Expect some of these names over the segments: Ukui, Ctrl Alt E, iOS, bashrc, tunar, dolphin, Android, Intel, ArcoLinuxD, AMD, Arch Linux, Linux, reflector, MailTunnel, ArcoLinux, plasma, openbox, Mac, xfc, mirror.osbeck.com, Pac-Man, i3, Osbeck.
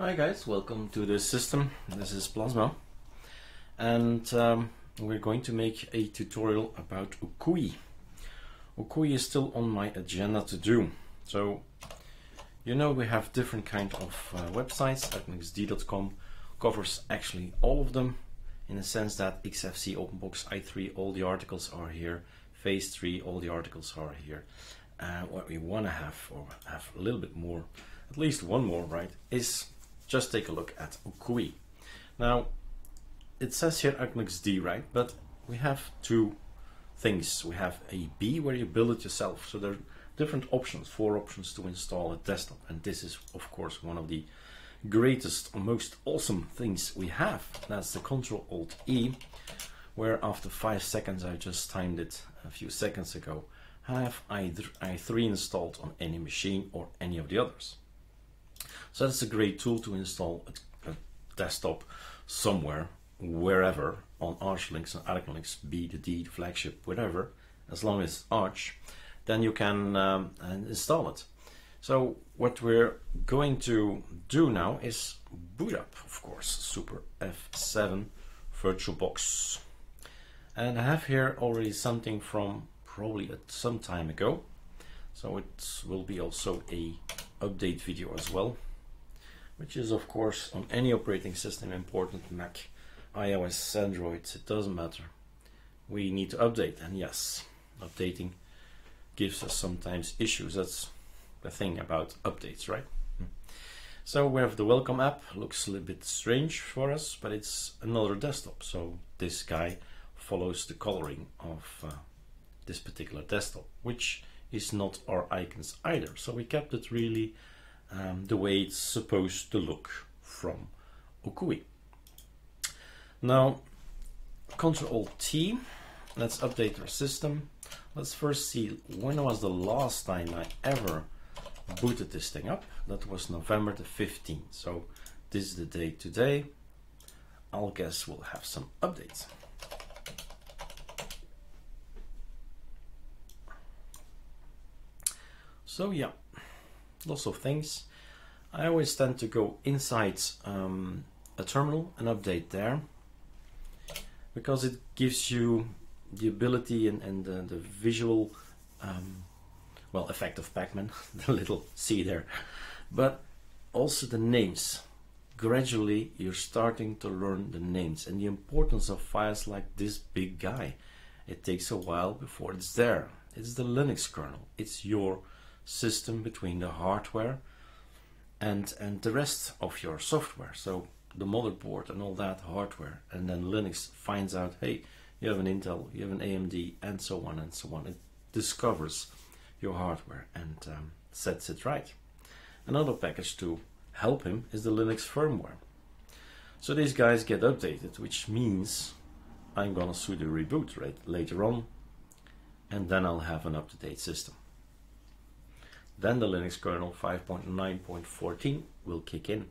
Hi guys, welcome to this system. This is Plasma, and we're going to make a tutorial about Ukui. Ukui is still on my agenda to do. So, you know, we have different kind of websites. ArcoLinuxD.com covers actually all of them, in the sense that xfc, openbox, i3, all the articles are here. Phase 3, all the articles are here. What we want to have, or have a little bit more, at least one more, right, is just take a look at Ukui. Now, it says here ArcoLinuxD, right? But we have two things. We have a B where you build it yourself. So there are different options, four options to install a desktop. And this is, of course, one of the greatest, most awesome things we have. That's the Control Alt E, where after 5 seconds, I just timed it a few seconds ago, have either i3 installed on any machine or any of the others. So that's a great tool to install a desktop somewhere, wherever, on Arch Linux and Arch Linux, B, the D, the flagship, whatever, as long as Arch, then you can install it. So what we're going to do now is boot up, of course, super F7 VirtualBox. And I have here already something from probably at some time ago, so it will be also a update video as well, which is of course on any operating system important, Mac, iOS, Android, it doesn't matter. We need to update, and yes, updating gives us sometimes issues. That's the thing about updates, right? So we have the welcome app, looks a little bit strange for us, but it's another desktop, so this guy follows the coloring of this particular desktop, which is not our icons either. So we kept it really the way it's supposed to look from Ukui. Now, Ctrl T, let's update our system. Let's first see when was the last time I ever booted this thing up. That was November the 15th. So this is the day today. I'll guess we'll have some updates. So yeah, lots of things. I always tend to go inside a terminal and update there, because it gives you the ability and the visual well, effect of Pac-Man, the little C there, but also the names. Gradually you're starting to learn the names and the importance of files like this big guy. It takes a while before it's there. It's the Linux kernel. It's your system between the hardware and the rest of your software, so the motherboard and all that hardware, and then Linux finds out, hey, you have an Intel, you have an AMD, and so on and so on. It discovers your hardware and sets it right. Another package to help him is the Linux firmware. So these guys get updated, which means I'm gonna sudo reboot right later on, and then I'll have an up-to-date system. Then the Linux kernel 5.9.14 will kick in,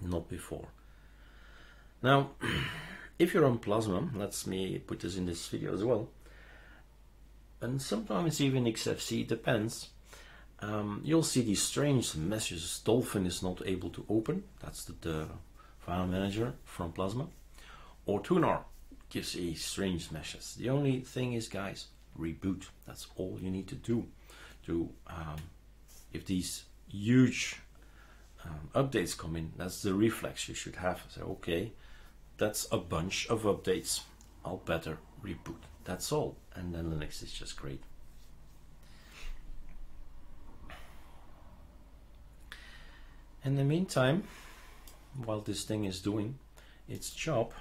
not before. Now, if you're on Plasma, let me put this in this video as well, and sometimes even XFC, depends, you'll see these strange messages. Dolphin is not able to open, that's the file manager from Plasma, or tunar gives a strange message. The only thing is, guys, reboot, that's all you need to do to if these huge updates come in. That's the reflex you should have. So, okay, that's a bunch of updates, I'll better reboot. That's all. And then Linux is just great. In the meantime, while this thing is doing its job,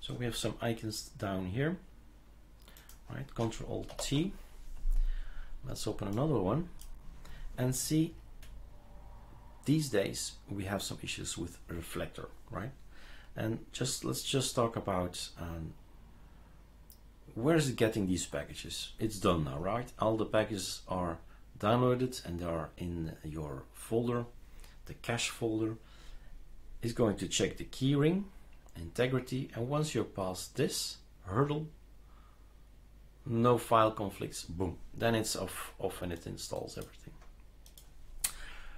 so we have some icons down here, right? Ctrl Alt T. Let's open another one and see. These days we have some issues with reflector, right? And just let's just talk about where is it getting these packages? It's done now, right? All the packages are downloaded and they are in your folder, the cache folder. It's going to check the keyring, integrity, and once you're past this hurdle, no file conflicts, boom, then it's off and it installs everything.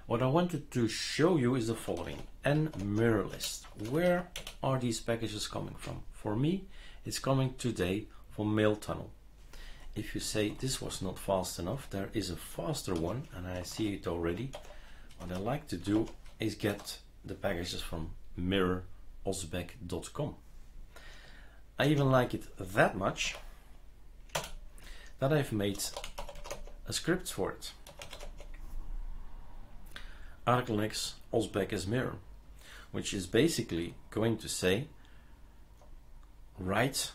What I wanted to show you is the following: N mirror list. Where are these packages coming from? For me, it's coming today from MailTunnel. If you say this was not fast enough, there is a faster one, and I see it already. What I like to do is get the packages from mirror.osbeck.com. I even like it that much that I've made a script for it. ArcoLinux Osbeck as mirror, which is basically going to say write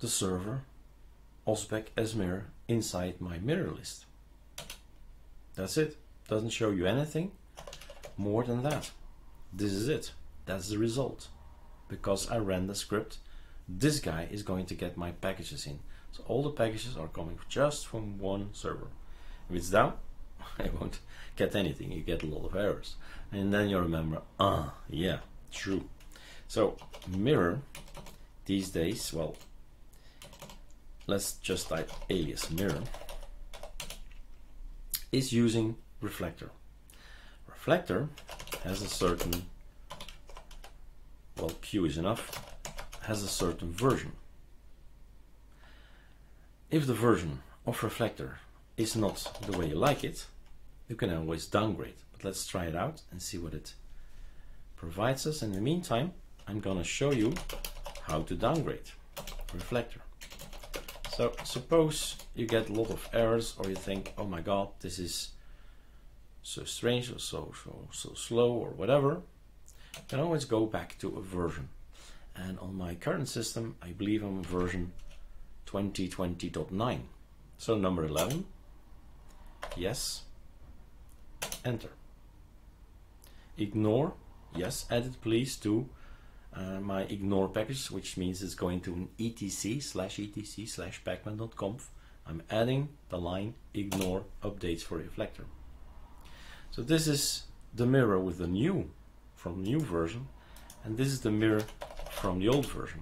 the server Osbeck as mirror inside my mirror list. That's it. Doesn't show you anything more than that. This is it. That's the result. Because I ran the script, this guy is going to get my packages in. So all the packages are coming just from one server. If it's down, I won't get anything. You get a lot of errors. And then you remember, yeah, true. So mirror these days, well, let's just type alias mirror, is using reflector. Reflector has a certain, well, Q is enough, has a certain version. If the version of reflector is not the way you like it, you can always downgrade. But let's try it out and see what it provides us. In the meantime, I'm gonna show you how to downgrade reflector. So suppose you get a lot of errors, or you think, oh my god, this is so strange or so slow or whatever, you can always go back to a version. And on my current system, I believe I'm version 2020.9. So number 11, yes, enter. Ignore, yes, added please to my ignore package, which means it's going to an etc/etc/pacman.conf. I'm adding the line ignore updates for reflector. So this is the mirror with the new, from new version, and this is the mirror from the old version.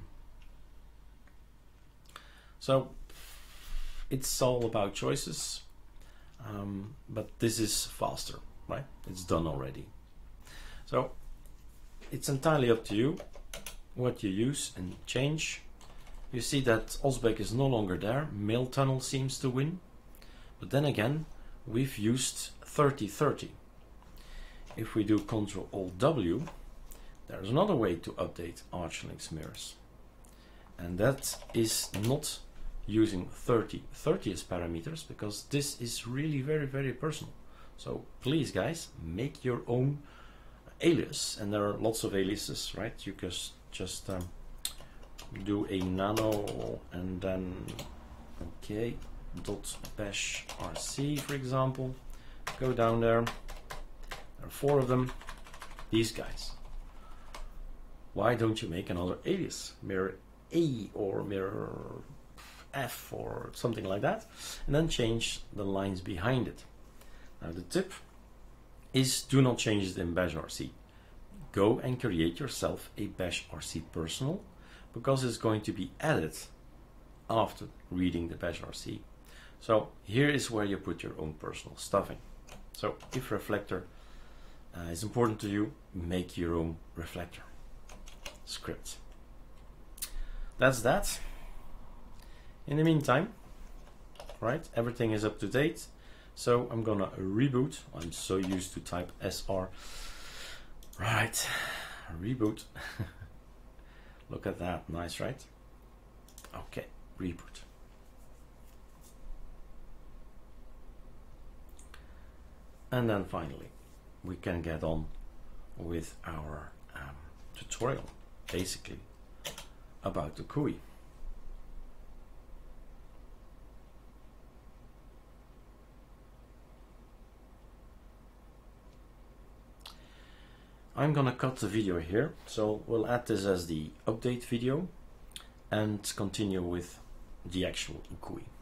So it's all about choices, but this is faster, right? It's done already. So it's entirely up to you what you use and change. You see that Osbeck is no longer there. MailTunnel seems to win. But then again, we've used 3030. If we do Ctrl Alt W, there's another way to update Arch Linux mirrors. And that is not using 3030 as parameters, because this is really very, very personal. So please guys, make your own alias, and there are lots of aliases, right? You can just do a nano and then okay .bashrc, for example. Go down there. There are four of them. These guys. Why don't you make another alias, mirror A or mirror F or something like that, and then change the lines behind it? Now the tip is do not change it in bashrc. Go and create yourself a bashrc personal, because it's going to be added after reading the bashrc. So here is where you put your own personal stuff in. So if reflector is important to you, make your own reflector script. That's that. In the meantime, right, everything is up to date. So I'm gonna reboot. I'm so used to type SR. Right, reboot. Look at that, nice, right? Okay, reboot. And then finally, we can get on with our tutorial, basically, about the Ukui. I'm gonna cut the video here, so we'll add this as the update video and continue with the actual Ukui.